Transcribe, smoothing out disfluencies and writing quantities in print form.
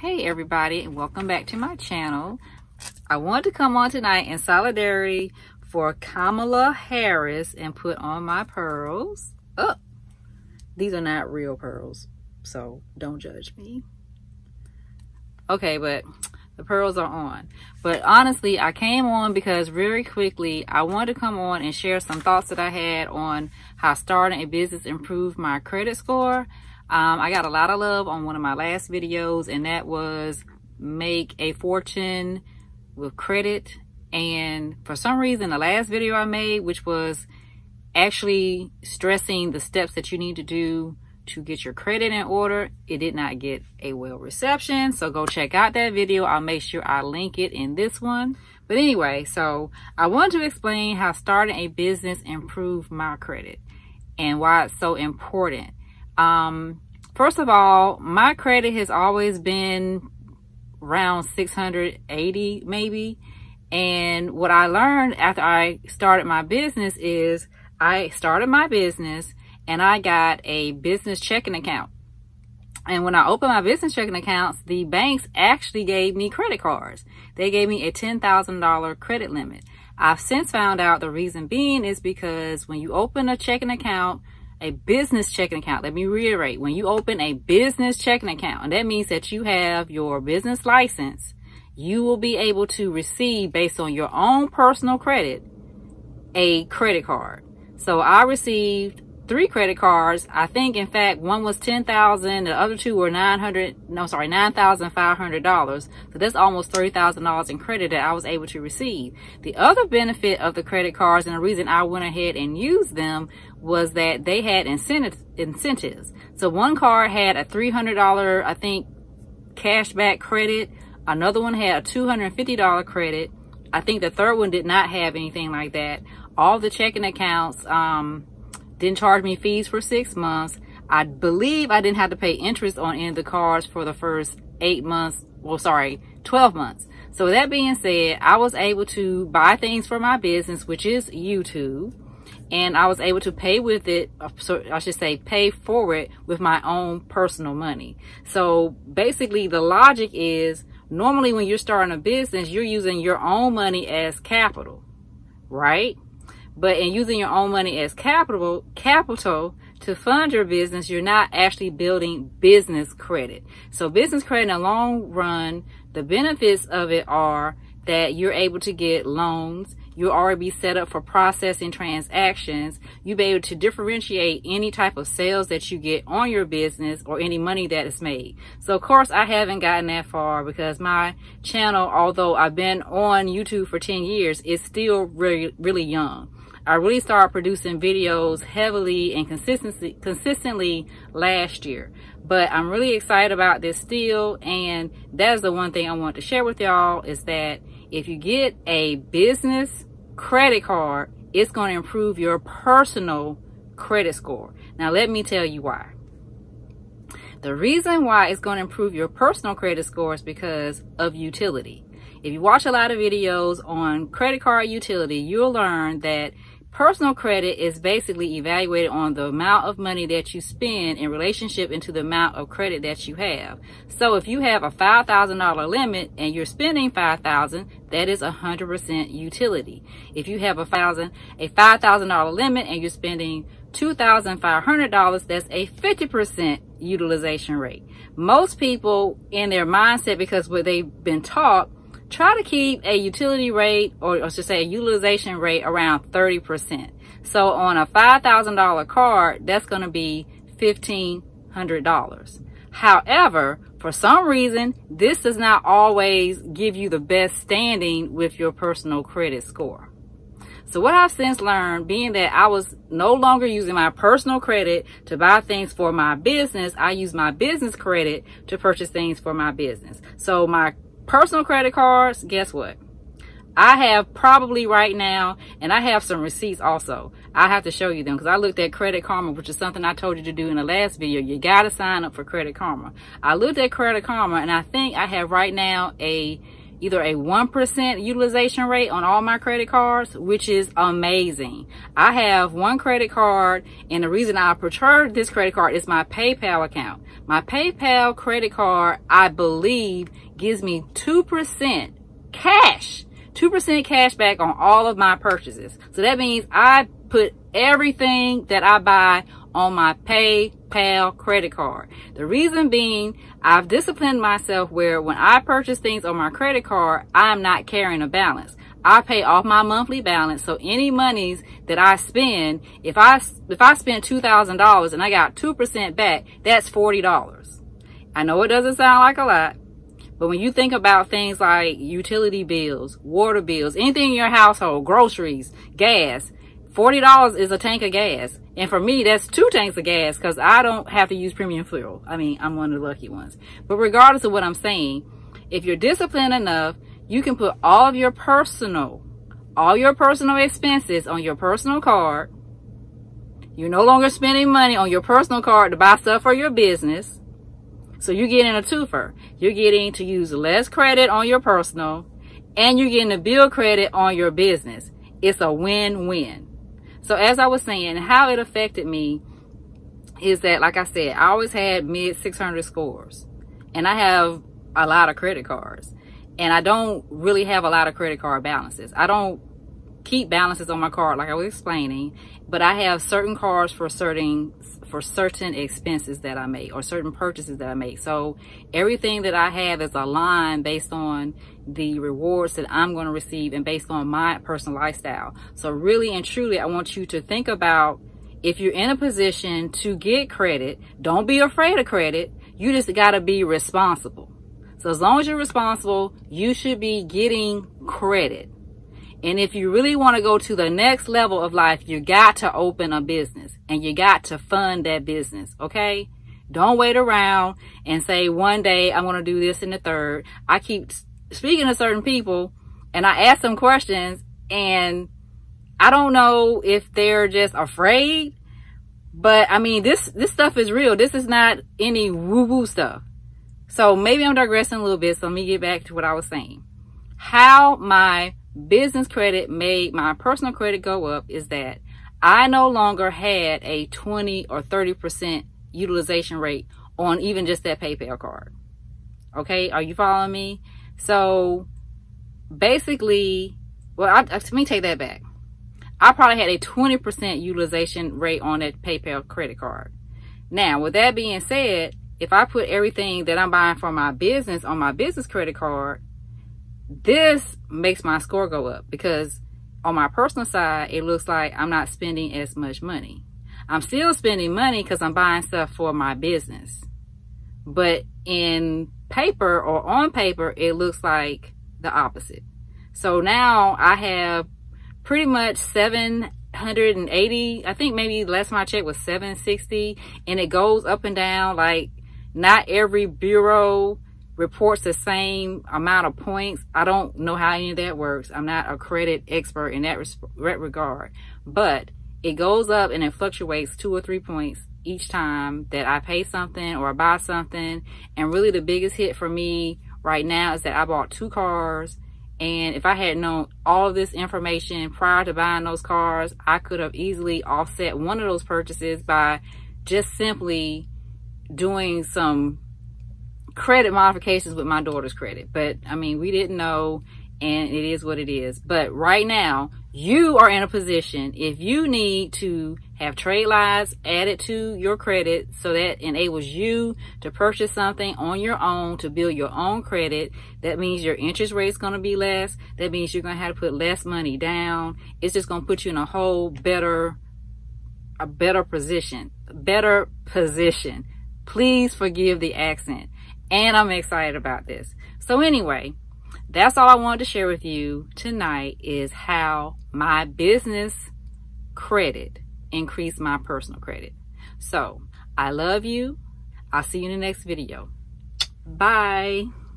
Hey everybody, and welcome back to my channel. I wanted to come on tonight in solidarity for Kamala Harris and put on my pearls. Oh, these are not real pearls, so don't judge me. Okay, but the pearls are on. But honestly, I came on because very quickly I wanted to come on and share some thoughts that I had on how starting a business improved my credit score. I got a lot of love on one of my last videos, and that was make a fortune with credit. And for some reason, the last video I made, which was actually stressing the steps that you need to do to get your credit in order, it did not get a well reception. So go check out that video. I'll make sure I link it in this one. But anyway, so I wanted to explain how starting a business improved my credit and why it's so important. First of all, my credit has always been around 680 maybe. And what I learned after I started my business is I started my business and I got a business checking account. And when I opened my business checking accounts, the banks actually gave me credit cards. They gave me a $10,000 credit limit. I've since found out the reason being is because when you open a checking account, a business checking account, let me reiterate, when you open a business checking account, and that means that you have your business license, you will be able to receive, based on your own personal credit, a credit card. So I received 3 credit cards. I think, in fact, one was $10,000, the other 2 were $9,500. So that's almost $30,000 in credit that I was able to receive. The other benefit of the credit cards, and the reason I went ahead and used them, was that they had incentives. So one card had a $300, I think, cashback credit. Another one had a $250 credit. I think the third one did not have anything like that. All the checking accounts didn't charge me fees for 6 months. I believe I didn't have to pay interest on any of the cards for the first 8 months. Well, sorry, 12 months. So with that being said, I was able to buy things for my business, which is YouTube. And I was able to pay with it, so I should say pay for it with my own personal money. So basically the logic is, normally when you're starting a business, you're using your own money as capital, right? But in using your own money as capital to fund your business, you're not actually building business credit. So business credit in the long run, the benefits of it are that you're able to get loans. You'll already be set up for processing transactions. You'll be able to differentiate any type of sales that you get on your business or any money that is made. So of course I haven't gotten that far because my channel, although I've been on YouTube for 10 years, is still really young. I really started producing videos heavily and consistently last year. But I'm really excited about this still, and that is the one thing I want to share with y'all is that if you get a business credit card, it's going to improve your personal credit score. Now, let me tell you why. The reason why it's going to improve your personal credit score is because of utility. If you watch a lot of videos on credit card utility, you'll learn that personal credit is basically evaluated on the amount of money that you spend in relationship into the amount of credit that you have. So if you have a $5,000 limit and you're spending $5,000, that is 100% utility. If you have a $5,000 limit and you're spending $2,500, that's a 50% utilization rate. Most people in their mindset, because what they've been taught, try to keep a utility rate, or should say a utilization rate, around 30%. So on a $5,000 card, that's going to be $1,500. However, for some reason, this does not always give you the best standing with your personal credit score. So what I've since learned, being that I was no longer using my personal credit to buy things for my business, I use my business credit to purchase things for my business. So my personal credit cards, guess what? I have probably right now, and I have some receipts also. I have to show you them because I looked at Credit Karma, which is something I told you to do in the last video. You got to sign up for Credit Karma. I looked at Credit Karma, and I think I have right now a either a 1% utilization rate on all my credit cards, which is amazing. I have one credit card, and the reason I prefer this credit card is my PayPal account. My PayPal credit card, I believe, gives me 2% cash. 2% cash back on all of my purchases. So that means I put everything that I buy on my PayPal credit card. The reason being, I've disciplined myself where when I purchase things on my credit card, I'm not carrying a balance. I pay off my monthly balance, so any monies that I spend, if I spend $2,000 and I got 2% back, that's $40. I know it doesn't sound like a lot, but when you think about things like utility bills, water bills, anything in your household, groceries, gas, $40 is a tank of gas. And for me, that's 2 tanks of gas because I don't have to use premium fuel. I mean, I'm one of the lucky ones. But regardless of what I'm saying, if you're disciplined enough, you can put all of your personal, expenses on your personal card. You're no longer spending money on your personal card to buy stuff for your business. So you're getting a twofer. You're getting to use less credit on your personal, and you're getting to build credit on your business. It's a win-win. So as I was saying, how it affected me is that, like I said, I always had mid-600 scores, and I have a lot of credit cards, and I don't really have a lot of credit card balances. I don't keep balances on my card like I was explaining, but I have certain cards for certain expenses that I make or certain purchases that I make. So everything that I have is aligned based on the rewards that I'm going to receive and based on my personal lifestyle. So really and truly, I want you to think about, if you're in a position to get credit, don't be afraid of credit. You just got to be responsible. So as long as you're responsible, you should be getting credit. And if you really want to go to the next level of life, you got to open a business and you got to fund that business. Okay? Don't wait around and say, one day I'm going to do this and the third. I keep speaking to certain people and I ask them questions, and I don't know if they're just afraid, but I mean, this stuff is real. This is not any woo-woo stuff. So maybe I'm digressing a little bit. So let me get back to what I was saying. How my business credit made my personal credit go up is that I no longer had a 20 or 30% utilization rate on even just that PayPal card. Okay, are you following me? So basically, well, let me take that back. I probably had a 20% utilization rate on that PayPal credit card. Now, with that being said, if I put everything that I'm buying for my business on my business credit card, this makes my score go up, because on my personal side, it looks like I'm not spending as much money. I'm still spending money because I'm buying stuff for my business. But in paper or on paper, it looks like the opposite. So now I have pretty much 780. I think maybe last time I checked was 760, and it goes up and down. Like, not every bureau reports the same amount of points. I don't know how any of that works. I'm not a credit expert in that regard, but it goes up and it fluctuates 2 or 3 points each time that I pay something or I buy something. And really the biggest hit for me right now is that I bought 2 cars. And if I had known all of this information prior to buying those cars, I could have easily offset one of those purchases by just simply doing some credit modifications with my daughter's credit. But I mean, we didn't know, and it is what it is. But right now, you are in a position, if you need to have trade lines added to your credit so that enables you to purchase something on your own to build your own credit, that means your interest rate is going to be less. That means you're going to have to put less money down. It's just going to put you in a whole better position. Better position. Please forgive the accent. And I'm excited about this. So anyway, that's all I wanted to share with you tonight, is how my business credit increased my personal credit. So I love you. I'll see you in the next video. Bye.